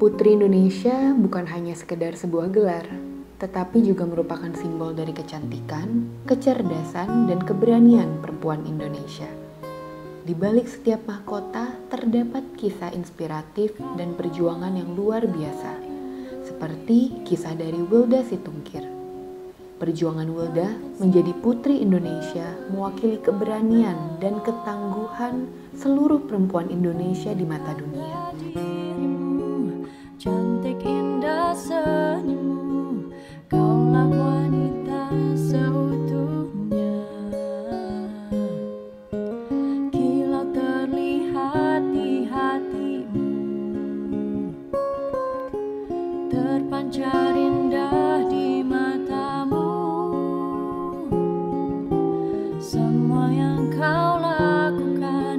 Putri Indonesia bukan hanya sekedar sebuah gelar, tetapi juga merupakan simbol dari kecantikan, kecerdasan, dan keberanian perempuan Indonesia. Di balik setiap mahkota terdapat kisah inspiratif dan perjuangan yang luar biasa, seperti kisah dari Wilda Situngkir. Perjuangan Wilda menjadi Putri Indonesia mewakili keberanian dan ketangguhan seluruh perempuan Indonesia di mata dunia. Dirimu, cantik indah senyummu, kaulah wanita seutuhnya. Kilau terlihat di hatimu, terpancar indah di matamu. Semua yang kau lakukan,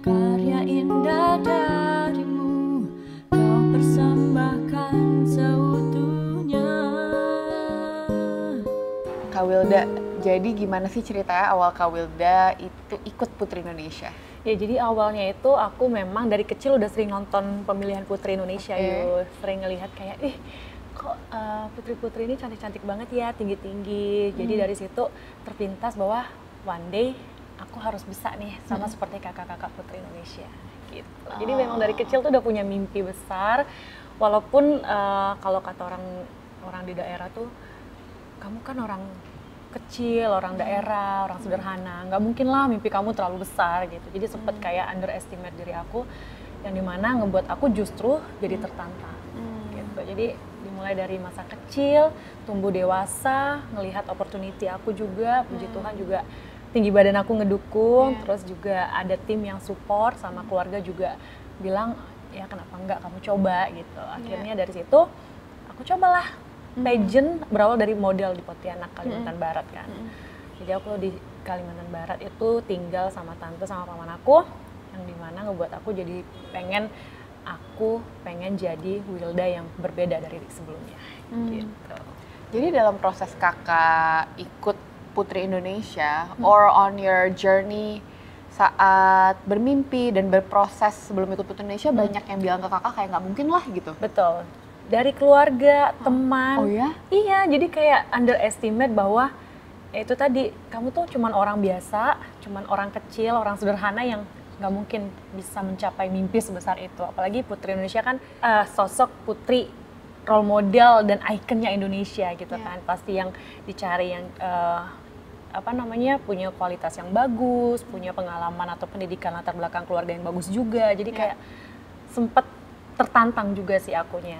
karya indah darimu, kau persembahkan seutuhnya. Kak Wilda, jadi gimana sih ceritanya awal Kak Wilda itu ikut Putri Indonesia? Ya, jadi awalnya itu aku memang dari kecil udah sering nonton pemilihan Putri Indonesia, sering ngelihat kayak, kok putri-putri ini cantik-cantik banget ya, tinggi-tinggi. Jadi dari situ terpintas bahwa one day aku harus bisa nih sama seperti kakak-kakak Putri Indonesia gitu. Jadi memang dari kecil tuh udah punya mimpi besar, walaupun kalau kata orang di daerah tuh, kamu kan orang kecil, orang daerah, orang sederhana, nggak mungkin lah mimpi kamu terlalu besar gitu. Jadi sempet kayak underestimate diri aku, yang dimana ngebuat aku justru jadi tertantang gitu. Jadi mulai dari masa kecil, tumbuh dewasa, ngelihat opportunity aku juga, puji Tuhan juga tinggi badan aku ngedukung, terus juga ada tim yang support, sama keluarga juga bilang, ya kenapa enggak kamu coba gitu. Akhirnya dari situ, aku cobalah pageant, berawal dari model di Pontianak, Kalimantan Barat kan. Jadi aku di Kalimantan Barat itu tinggal sama tante sama paman aku, yang dimana ngebuat aku jadi pengen jadi Wilda yang berbeda dari sebelumnya gitu. Jadi dalam proses kakak ikut Putri Indonesia or on your journey saat bermimpi dan berproses sebelum ikut Putri Indonesia, banyak yang bilang ke kakak kayak nggak mungkin lah gitu. Betul, dari keluarga, teman. Oh ya? Iya, jadi kayak underestimate bahwa itu tadi, kamu tuh cuman orang biasa, cuman orang kecil, orang sederhana yang nggak mungkin bisa mencapai mimpi sebesar itu. Apalagi Putri Indonesia kan sosok putri role model dan ikonnya Indonesia gitu kan. Pasti yang dicari yang punya kualitas yang bagus, punya pengalaman atau pendidikan latar belakang keluarga yang bagus juga. Jadi kayak sempet tertantang juga sih akunya.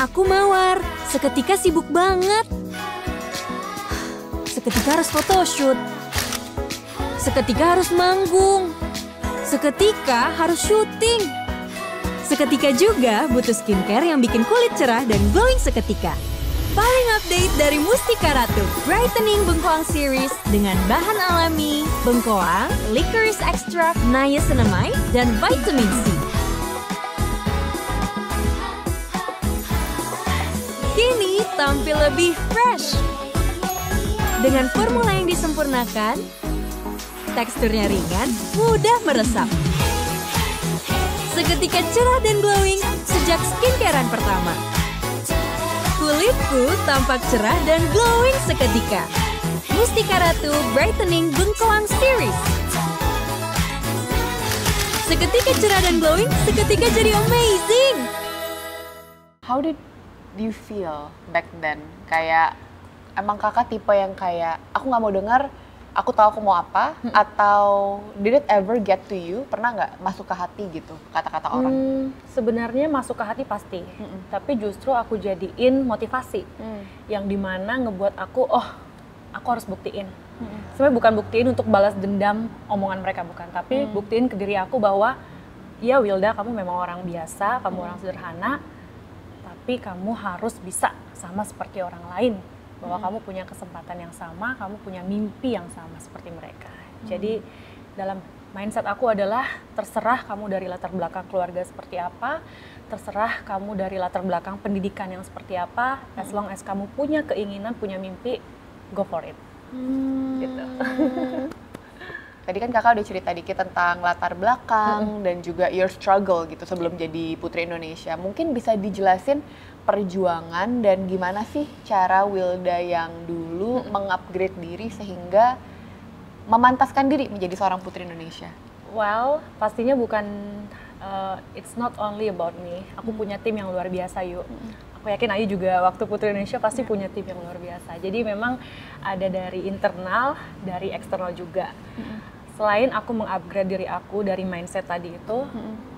Aku mawar, seketika sibuk banget. Seketika harus photoshoot. Seketika harus manggung. Seketika harus syuting. Seketika juga butuh skincare yang bikin kulit cerah dan glowing seketika. Paling update dari Mustika Ratu, Brightening Bengkoang Series dengan bahan alami, bengkoang, licorice extract, niacinamide, dan vitamin C. Kini tampil lebih fresh. Dengan formula yang disempurnakan, teksturnya ringan, mudah meresap. Seketika cerah dan glowing sejak skincarean pertama. Kulitku tampak cerah dan glowing seketika. Mustika Ratu Brightening Bengkoang Series. Seketika cerah dan glowing, seketika jadi amazing. How did you feel back then? Kayak emang kakak tipe yang kayak aku nggak mau dengar, aku tahu aku mau apa, atau did it ever get to you? Pernah nggak masuk ke hati gitu kata-kata orang? Sebenarnya masuk ke hati pasti, tapi justru aku jadiin motivasi, yang dimana ngebuat aku, aku harus buktiin. Sebenarnya bukan buktiin untuk balas dendam omongan mereka, bukan, tapi buktiin ke diri aku bahwa, ya Wilda, kamu memang orang biasa, kamu orang sederhana, tapi kamu harus bisa sama seperti orang lain. Bahwa kamu punya kesempatan yang sama, kamu punya mimpi yang sama seperti mereka. Jadi dalam mindset aku adalah terserah kamu dari latar belakang keluarga seperti apa, terserah kamu dari latar belakang pendidikan yang seperti apa, as long as kamu punya keinginan, punya mimpi, go for it. Gitu. Tadi kan kakak udah cerita dikit tentang latar belakang dan juga your struggle gitu sebelum jadi Putri Indonesia. Mungkin bisa dijelasin perjuangan dan gimana sih cara Wilda yang dulu mengupgrade diri sehingga memantaskan diri menjadi seorang Putri Indonesia. Well, pastinya bukan it's not only about me. Aku punya tim yang luar biasa, yuk. Aku yakin Ayu juga waktu Putri Indonesia pasti punya tim yang luar biasa. Jadi memang ada dari internal, dari eksternal juga. Selain aku mengupgrade diri aku dari mindset tadi itu,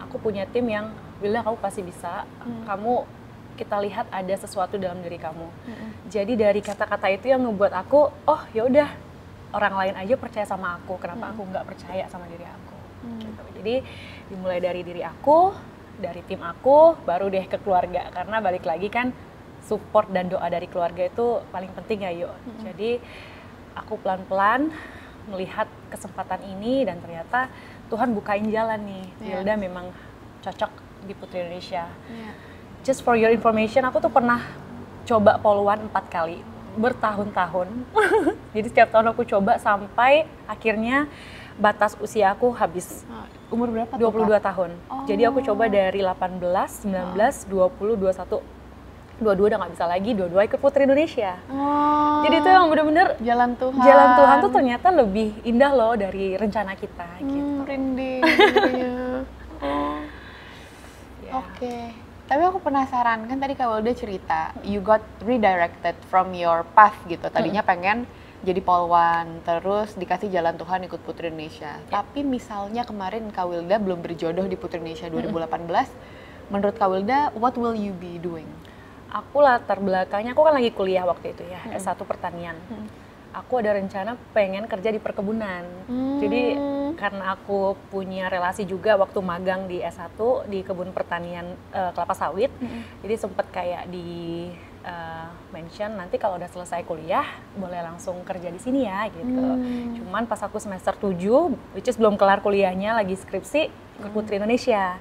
aku punya tim yang Wilda, kamu pasti bisa. Kamu, kita lihat ada sesuatu dalam diri kamu. Jadi dari kata-kata itu yang membuat aku, oh ya udah orang lain aja percaya sama aku. Kenapa aku nggak percaya sama diri aku? Gitu. Jadi dimulai dari diri aku, dari tim aku, baru deh ke keluarga. Karena balik lagi kan support dan doa dari keluarga itu paling penting ya, yuk. Jadi aku pelan-pelan melihat kesempatan ini dan ternyata Tuhan bukain jalan nih. Wilda memang cocok di Putri Indonesia. Just for your information, aku tuh pernah coba poluan 4 kali bertahun-tahun. Jadi setiap tahun aku coba sampai akhirnya batas usia aku habis. Umur berapa? 22 tahun. Jadi aku coba dari 18, 19, 20, 21. 22 udah gak bisa lagi, 22 ikut Putri Indonesia. Jadi itu yang bener-bener jalan Tuhan. Jalan Tuhan tuh ternyata lebih indah loh dari rencana kita. Gitu. Rinding. Oke. Tapi aku penasaran, kan tadi Kak Wilda cerita, you got redirected from your path gitu. Tadinya pengen jadi polwan, terus dikasih jalan Tuhan ikut Putri Indonesia. Tapi misalnya kemarin Kak Wilda belum berjodoh di Putri Indonesia 2018, menurut Kak Wilda, what will you be doing? Aku latar belakangnya, aku kan lagi kuliah waktu itu ya, S1 Pertanian. Aku ada rencana pengen kerja di perkebunan. Jadi karena aku punya relasi juga waktu magang di S1, di kebun pertanian kelapa sawit, jadi sempet kayak di mention nanti kalau udah selesai kuliah boleh langsung kerja di sini ya gitu. Cuman pas aku semester 7 which is belum kelar kuliahnya, lagi skripsi ikut Putri Indonesia.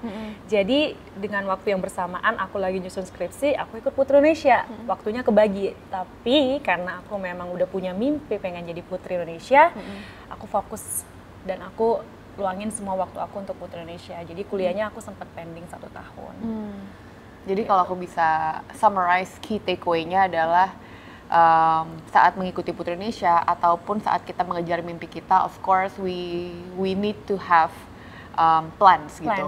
Jadi dengan waktu yang bersamaan aku lagi nyusun skripsi, aku ikut Putri Indonesia. Waktunya kebagi, tapi karena aku memang udah punya mimpi pengen jadi Putri Indonesia, aku fokus dan aku luangin semua waktu aku untuk Putri Indonesia. Jadi kuliahnya aku sempat pending 1 tahun. Jadi kalau aku bisa summarize key takeaway-nya adalah saat mengikuti Putri Indonesia ataupun saat kita mengejar mimpi kita, of course we need to have plans gitu.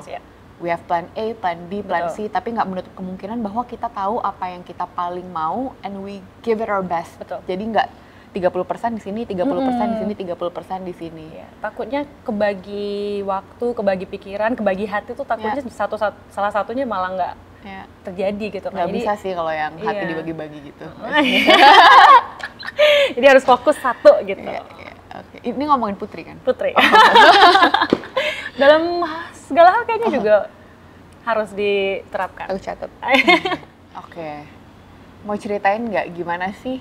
We have plan A, plan B, plan C, tapi nggak menutup kemungkinan bahwa kita tahu apa yang kita paling mau and we give it our best. Jadi nggak 30% di sini, 30% di sini, 30% di sini. Takutnya kebagi waktu, kebagi pikiran, kebagi hati tuh takutnya salah satunya malah nggak terjadi gitu. Nggak bisa sih kalau yang hati dibagi-bagi gitu. Jadi harus fokus satu gitu. Ini ngomongin Putri kan? Putri. Dalam segala hal kayaknya juga harus diterapkan. Aku catat. Mau ceritain nggak gimana sih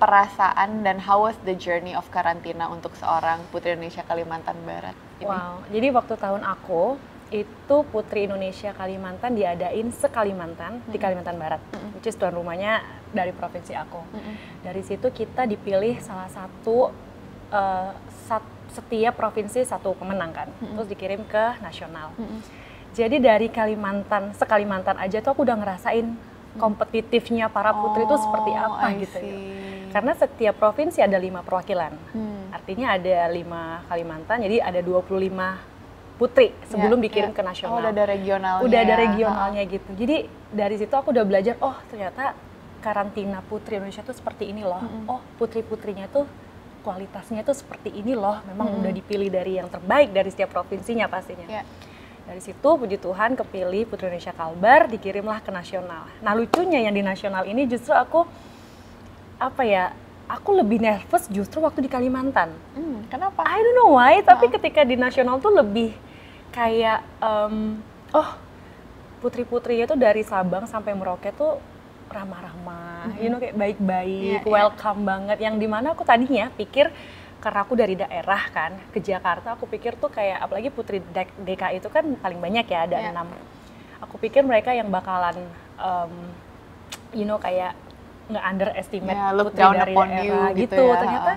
perasaan dan how was the journey of karantina untuk seorang Putri Indonesia Kalimantan Barat ini? Wow, jadi waktu tahun aku itu Putri Indonesia Kalimantan diadain se-Kalimantan di Kalimantan Barat, which is tuan rumahnya dari provinsi aku. Dari situ kita dipilih salah satu, setiap provinsi satu pemenang kan, terus dikirim ke nasional. Jadi dari Kalimantan, se-Kalimantan aja tuh aku udah ngerasain kompetitifnya para putri itu seperti apa gitu ya. Karena setiap provinsi ada 5 perwakilan, artinya ada 5 Kalimantan, jadi ada 25 putri sebelum dikirim ke nasional. Udah ada regionalnya. Udah ada regionalnya gitu. Jadi dari situ aku udah belajar, oh ternyata karantina Putri Indonesia tuh seperti ini loh. Oh putri-putrinya tuh kualitasnya tuh seperti ini loh. Memang udah dipilih dari yang terbaik dari setiap provinsinya pastinya. Dari situ puji Tuhan kepilih Putri Indonesia Kalbar, dikirimlah ke nasional. Nah lucunya yang di nasional ini justru aku aku lebih nervous justru waktu di Kalimantan. Kenapa? I don't know why, tapi ketika di nasional tuh lebih kayak, putri-putrinya tuh dari Sabang sampai Merauke tuh ramah-ramah, you know, kayak baik-baik, welcome banget. Yang dimana aku tadinya pikir, karena aku dari daerah kan, ke Jakarta, aku pikir tuh kayak, apalagi Putri DKI itu kan paling banyak ya, ada 6. Aku pikir mereka yang bakalan, you know, kayak nge-underestimate putri dari daerah gitu. Ternyata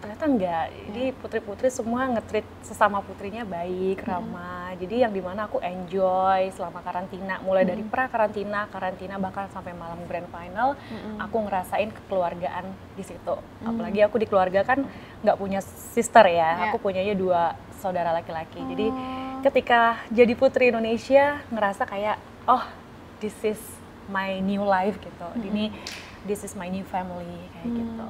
ternyata enggak. Jadi putri-putri semua nge-treat sesama putrinya baik, ramah. Jadi yang dimana aku enjoy selama karantina, mulai dari pra-karantina, karantina, bahkan sampai malam grand final, aku ngerasain kekeluargaan di situ. Apalagi aku di keluarga kan nggak punya sister ya, aku punyanya 2 saudara laki-laki. Jadi ketika jadi Putri Indonesia, ngerasa kayak, oh this is my new life gitu, ini this is my new family, kayak gitu.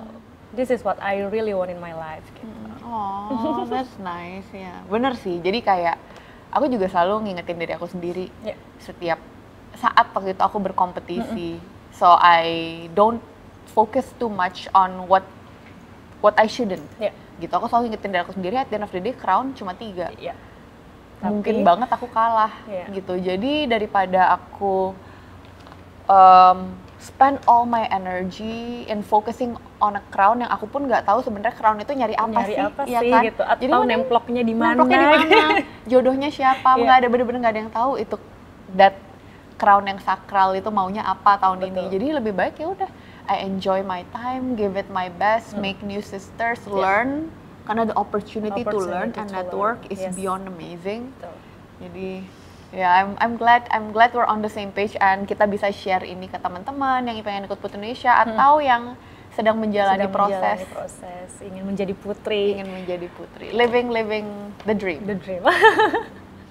This is what I really want in my life. Gitu. Oh, that's nice ya. Bener sih. Jadi kayak aku juga selalu ngingetin diri aku sendiri setiap saat waktu itu aku berkompetisi. So I don't focus too much on what I shouldn't. Gitu. Aku selalu ngingetin diri aku sendiri. At the end of the day, crown cuma 3. Mungkin banget aku kalah. Gitu. Jadi daripada aku spend all my energy in focusing on a crown yang aku pun nggak tahu sebenarnya crown itu nyari apa sih ya kan? Gitu. Jadi nemploknya di mana? Jodohnya siapa? Nggak ada, bener-bener nggak ada yang tahu itu that crown yang sakral itu maunya apa tahun ini. Jadi lebih baik ya udah I enjoy my time, give it my best, make new sisters, learn karena the opportunity to learn and network is beyond amazing. Jadi ya, I'm glad we're on the same page and kita bisa share ini ke teman-teman yang pengen ikut Putri Indonesia atau yang sedang menjalani proses ingin menjadi putri, living the dream.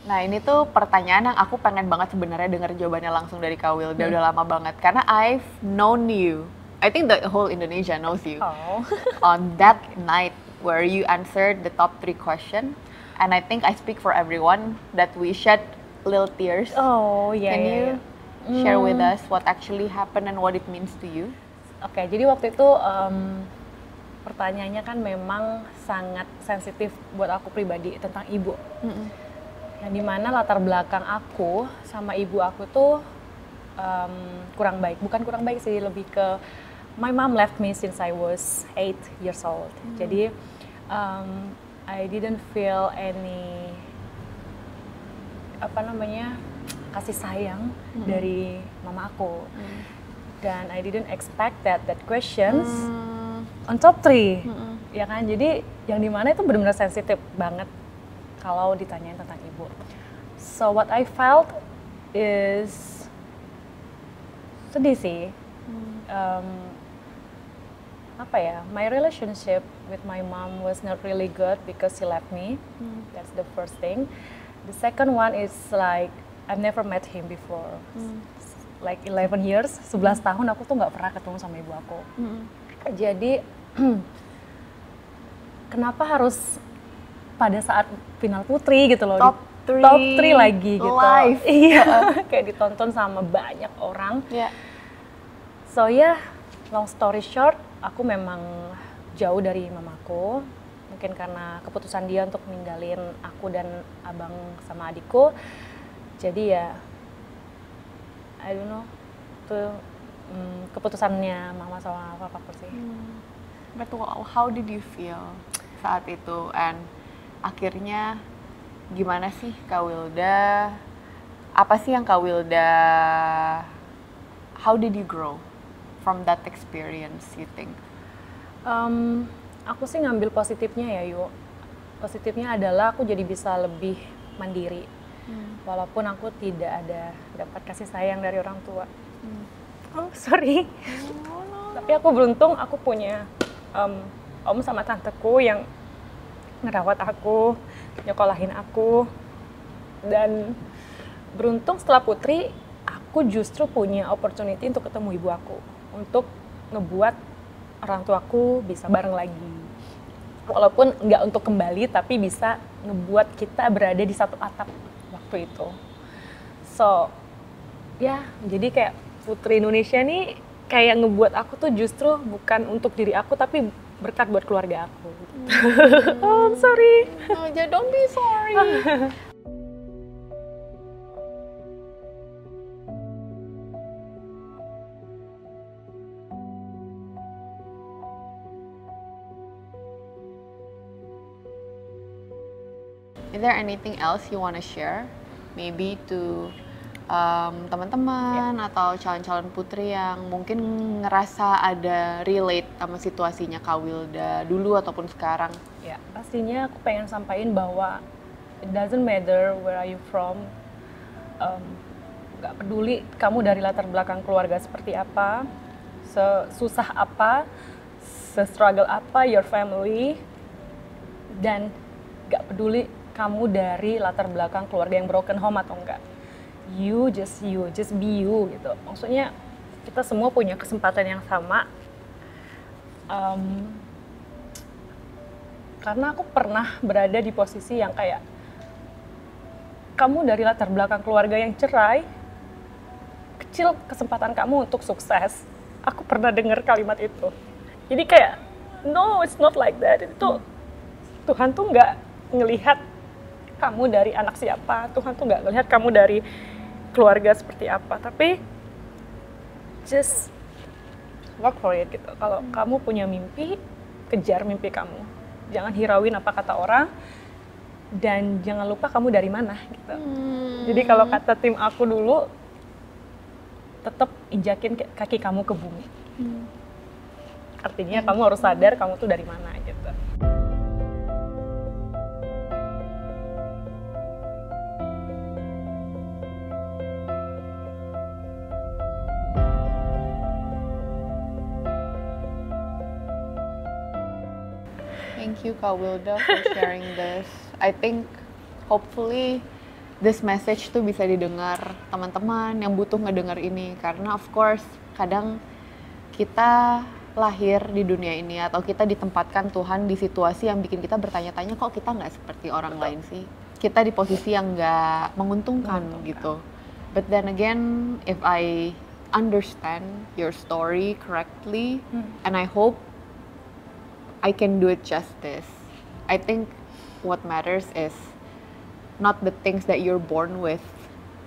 Nah, ini tuh pertanyaan yang aku pengen banget sebenarnya dengar jawabannya langsung dari Kak Wilda. Udah lama banget karena I've known you. I think the whole Indonesia knows you on that night where you answered the top 3 question, and I think I speak for everyone that we shed little tears. Oh yeah. Can you share with us what actually happened and what it means to you? Oke, jadi waktu itu pertanyaannya kan memang sangat sensitif buat aku pribadi tentang ibu. Yang dimana latar belakang aku sama ibu aku tuh kurang baik. Bukan kurang baik sih, lebih ke my mom left me since I was 8 years old. Jadi I didn't feel any kasih sayang dari mama aku, dan I didn't expect that questions on top 3, ya kan? Jadi yang dimana itu benar-benar sensitif banget kalau ditanyain tentang ibu. So what I felt is sedih sih, my relationship with my mom was not really good because she left me. That's the first thing. The second one is like I've never met him before. Like 11 years, 11 tahun aku tuh nggak pernah ketemu sama ibu aku. Jadi kenapa harus pada saat final putri gitu loh, top 3 lagi gitu. Live. Iya, kayak ditonton sama banyak orang. So long story short, aku memang jauh dari mamaku. Mungkin karena keputusan dia untuk ninggalin aku dan abang sama adikku, jadi ya I don't know, itu keputusannya mama sama papaku sih. But how did you feel saat itu, and akhirnya gimana sih Kak Wilda, apa sih yang Kak Wilda, how did you grow from that experience you think? Aku sih ngambil positifnya ya, Yu. Positifnya adalah aku jadi bisa lebih mandiri. Walaupun aku tidak dapat kasih sayang dari orang tua. Oh, sorry. No. Tapi aku beruntung, aku punya om sama tanteku yang ngerawat aku, nyekolahin aku. Dan beruntung setelah Putri, aku justru punya opportunity untuk ketemu ibu aku. Untuk ngebuat orang tuaku bisa bareng lagi, walaupun nggak untuk kembali, tapi bisa ngebuat kita berada di satu atap waktu itu. So ya, jadi kayak Putri Indonesia nih kayak ngebuat aku tuh justru bukan untuk diri aku, tapi berkat buat keluarga aku. Oh, I'm sorry. No, don't be sorry. Is there anything else you want to share, maybe to teman-teman atau calon-calon putri yang mungkin ngerasa ada relate sama situasinya Kak Wilda dulu ataupun sekarang? Ya, pastinya aku pengen sampaikan bahwa it doesn't matter where are you from, gak peduli kamu dari latar belakang keluarga seperti apa, sesusah apa, se-struggle apa your family, dan gak peduli kamu dari latar belakang keluarga yang broken home atau enggak. You, just be you, gitu. Maksudnya kita semua punya kesempatan yang sama. Karena aku pernah berada di posisi yang kayak, kamu dari latar belakang keluarga yang cerai, kecil kesempatan kamu untuk sukses. Aku pernah dengar kalimat itu. Jadi kayak, no, it's not like that. Itu Tuhan tuh nggak ngelihat kamu dari anak siapa, Tuhan tuh nggak ngelihat kamu dari keluarga seperti apa, tapi just work for it gitu. Kalau kamu punya mimpi, kejar mimpi kamu. Jangan hirauin apa kata orang, dan jangan lupa kamu dari mana gitu. Jadi kalau kata tim aku dulu, tetap injakin kaki kamu ke bumi. Artinya kamu harus sadar kamu tuh dari mana gitu. Thank you Kak Wilda for sharing this. I think hopefully this message tuh bisa didengar teman-teman yang butuh ngedengar ini, karena of course kadang kita lahir di dunia ini atau kita ditempatkan Tuhan di situasi yang bikin kita bertanya-tanya kok kita nggak seperti orang lain sih, kita di posisi yang nggak menguntungkan gitu. But then again, if I understand your story correctly, and I hope I can do it justice. I think what matters is not the things that you're born with,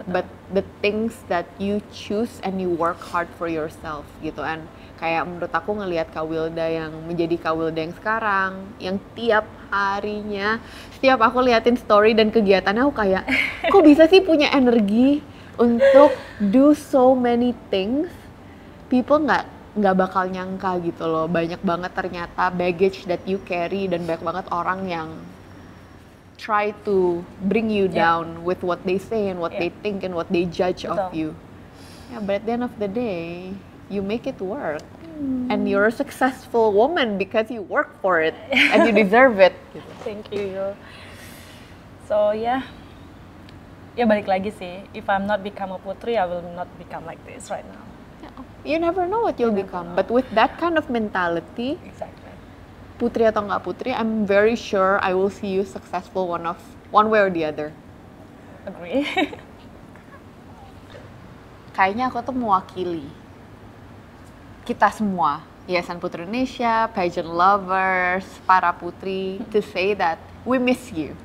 but the things that you choose and you work hard for yourself gitu. And kayak menurut aku ngelihat Kak Wilda yang menjadi Kak Wilda yang sekarang, yang tiap harinya, setiap aku liatin story dan kegiatannya aku kayak, kok bisa sih punya energi untuk do so many things? People nggak bakal nyangka gitu loh, banyak banget ternyata baggage that you carry dan banyak banget orang yang try to bring you down with what they say and what they think and what they judge of you. Yeah, but at the end of the day, you make it work and you're a successful woman because you work for it and you deserve it. Gitu. Thank you. So ya balik lagi sih, if I'm not become a putri, I will not become like this right now. You never know what you'll become, but with that kind of mentality, putri atau nggak putri, I'm very sure I will see you successful one way or the other. Agree. Kayaknya aku tuh mewakili kita semua, Yayasan Puteri Indonesia, pageant lovers, para putri, to say that we miss you.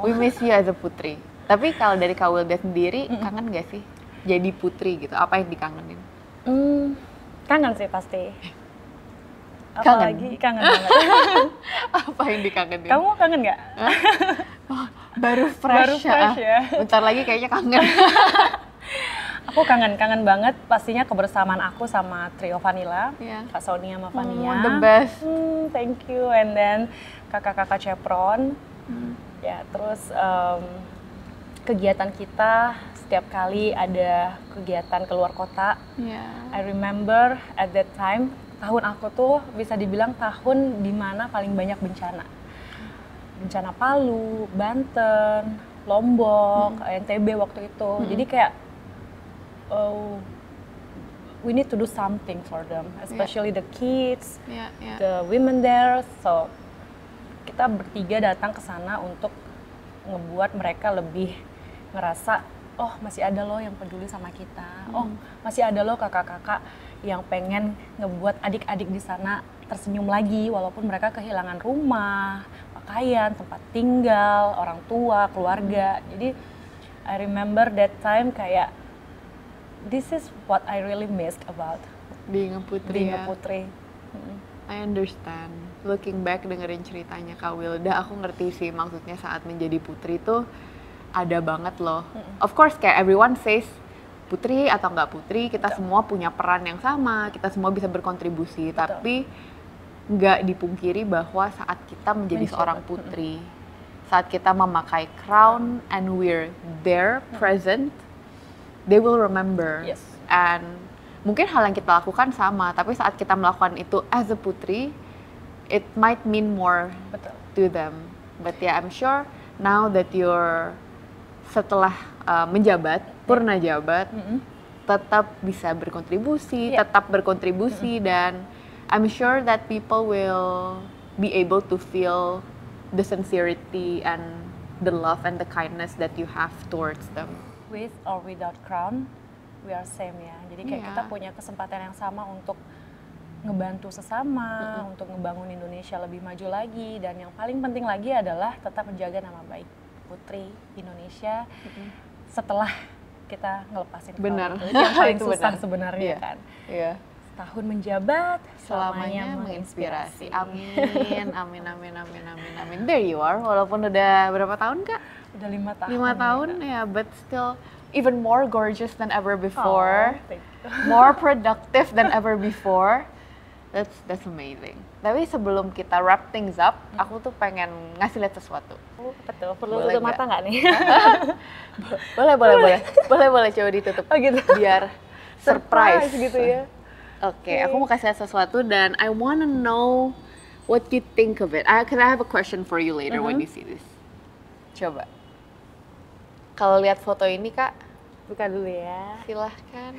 We miss you as a putri. Tapi kalau dari Kak Wilda sendiri, kangen nggak sih jadi putri gitu? Apa yang dikangenin? Kangen sih pasti. Apalagi kangen banget. Apa yang dikangenin? Kamu kangen nggak? Baru fresh ya. Bentar lagi kayaknya kangen. Aku kangen banget pastinya kebersamaan aku sama trio Vanilla, Kak Sonia sama Fania. The best. Thank you. And then kakak-kakak Chevron. Ya terus kegiatan kita. Setiap kali ada kegiatan keluar kota, I remember at that time, tahun aku tuh bisa dibilang tahun dimana paling banyak bencana. Bencana Palu, Banten, Lombok, NTB waktu itu. Jadi kayak, oh, we need to do something for them, especially the kids, the women there. So, kita bertiga datang ke sana untuk ngebuat mereka lebih ngerasa, oh masih ada loh yang peduli sama kita, oh masih ada loh kakak-kakak yang pengen ngebuat adik-adik di sana tersenyum lagi walaupun mereka kehilangan rumah, pakaian, tempat tinggal, orang tua, keluarga. Jadi I remember that time kayak this is what I really missed about being a putri. I understand. Looking back dengerin ceritanya Kak Wilda, aku ngerti sih maksudnya saat menjadi putri tuh ada banget loh. Of course kayak everyone says putri atau nggak putri, kita semua punya peran yang sama, kita semua bisa berkontribusi. Betul. Tapi nggak dipungkiri bahwa saat kita menjadi seorang putri, saat kita memakai crown and we're there present, they will remember. Yes. And mungkin hal yang kita lakukan sama, tapi saat kita melakukan itu as a putri, it might mean more to them. But yeah, I'm sure now that you're setelah menjabat, purna jabat, tetap bisa berkontribusi, dan I'm sure that people will be able to feel the sincerity and the love and the kindness that you have towards them. With or without crown, we are same ya. Jadi kayak kita punya kesempatan yang sama untuk ngebantu sesama, untuk ngebangun Indonesia lebih maju lagi, dan yang paling penting lagi adalah tetap menjaga nama baik Putri Indonesia setelah kita ngelepasin crown. Benar. Itu yang paling susah sebenarnya kan. Iya. Tahun menjabat selamanya menginspirasi. Amin, amin, amin, amin, amin, amin. There you are. Walaupun udah berapa tahun kak? Udah 5 tahun. 5 tahun ya, but still even more gorgeous than ever before, more productive than ever before. That's amazing. Tapi sebelum kita wrap things up, aku tuh pengen ngasih lihat sesuatu. Betul, perlu tutup mata nggak nih? Boleh, boleh, boleh. Boleh, boleh, coba ditutup. Oh gitu. Biar surprise gitu ya. Oke, aku mau kasih sesuatu dan I wanna know what you think of it. Because I have a question for you later when you see this. Coba. Kalau lihat foto ini kak, buka dulu ya. Silahkan.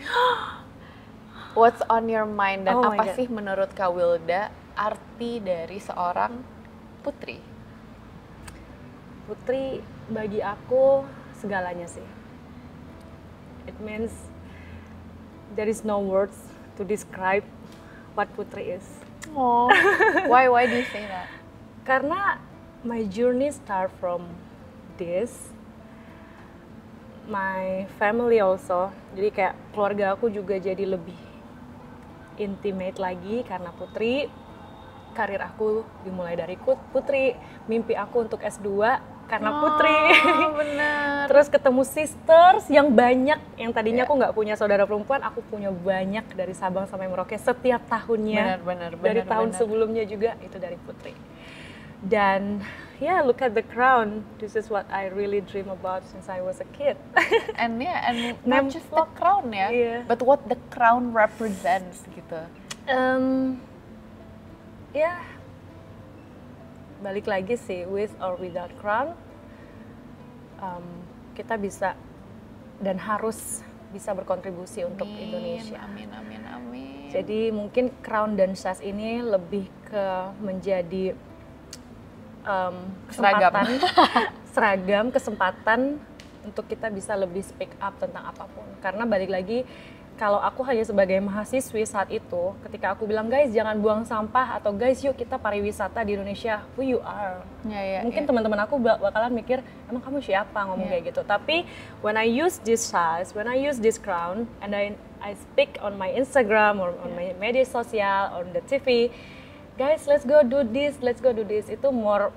What's on your mind dan apa sih menurut Kak Wilda arti dari seorang putri? Putri bagi aku segalanya sih. It means there is no words to describe what Putri is. Oh, why do you say that? Karena my journey start from this, my family also. Jadi kayak keluarga aku juga jadi lebih intimate lagi karena Putri. Karir aku dimulai dari Putri. Mimpi aku untuk S2 karena Putri. Bener. Terus ketemu sisters yang banyak, yang tadinya aku nggak punya saudara perempuan, aku punya banyak dari Sabang sampai Merauke setiap tahunnya. Dari tahun sebelumnya juga itu dari Putri. Dan ya, look at the crown. This is what I really dream about since I was a kid. And yeah, and not just the crown ya, but what the crown represents gitu. Ya, balik lagi sih, with or without crown, kita bisa dan harus bisa berkontribusi untuk Indonesia. Amin, amin, amin. Jadi mungkin crown dan syas ini lebih ke menjadi kesempatan untuk kita bisa lebih speak up tentang apapun. Karena balik lagi, kalau aku hanya sebagai mahasiswi saat itu, ketika aku bilang guys jangan buang sampah atau guys yuk kita pariwisata di Indonesia, who you are. Mungkin teman-teman aku bakalan mikir emang kamu siapa ngomong kayak gitu. Tapi when I use this size, when I use this crown, and I speak on my Instagram or on my media sosial, on the TV, guys let's go do this, itu more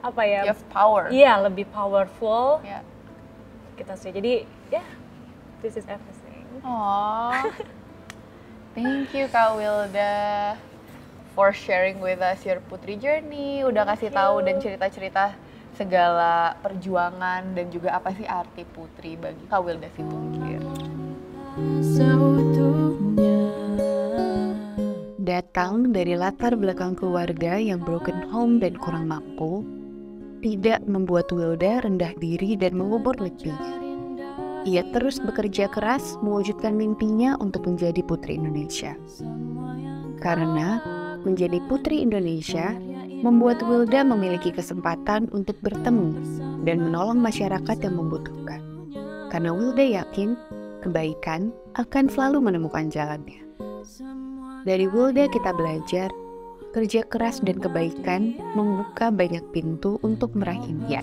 apa ya? You have power. Iya, lebih powerful. Kita sih. Jadi this is everything. Oh, thank you Kak Wilda for sharing with us your Putri journey. Udah kasih tahu dan cerita-cerita segala perjuangan dan juga apa sih arti Putri bagi Kak Wilda Situngkir. Datang dari latar belakang keluarga yang broken home dan kurang mampu, tidak membuat Wilda rendah diri dan mengubur lebih. Ia terus bekerja keras mewujudkan mimpinya untuk menjadi Putri Indonesia. Karena menjadi Putri Indonesia membuat Wilda memiliki kesempatan untuk bertemu dan menolong masyarakat yang membutuhkan. Karena Wilda yakin kebaikan akan selalu menemukan jalannya. Dari Wilda kita belajar, kerja keras dan kebaikan membuka banyak pintu untuk meraih impian.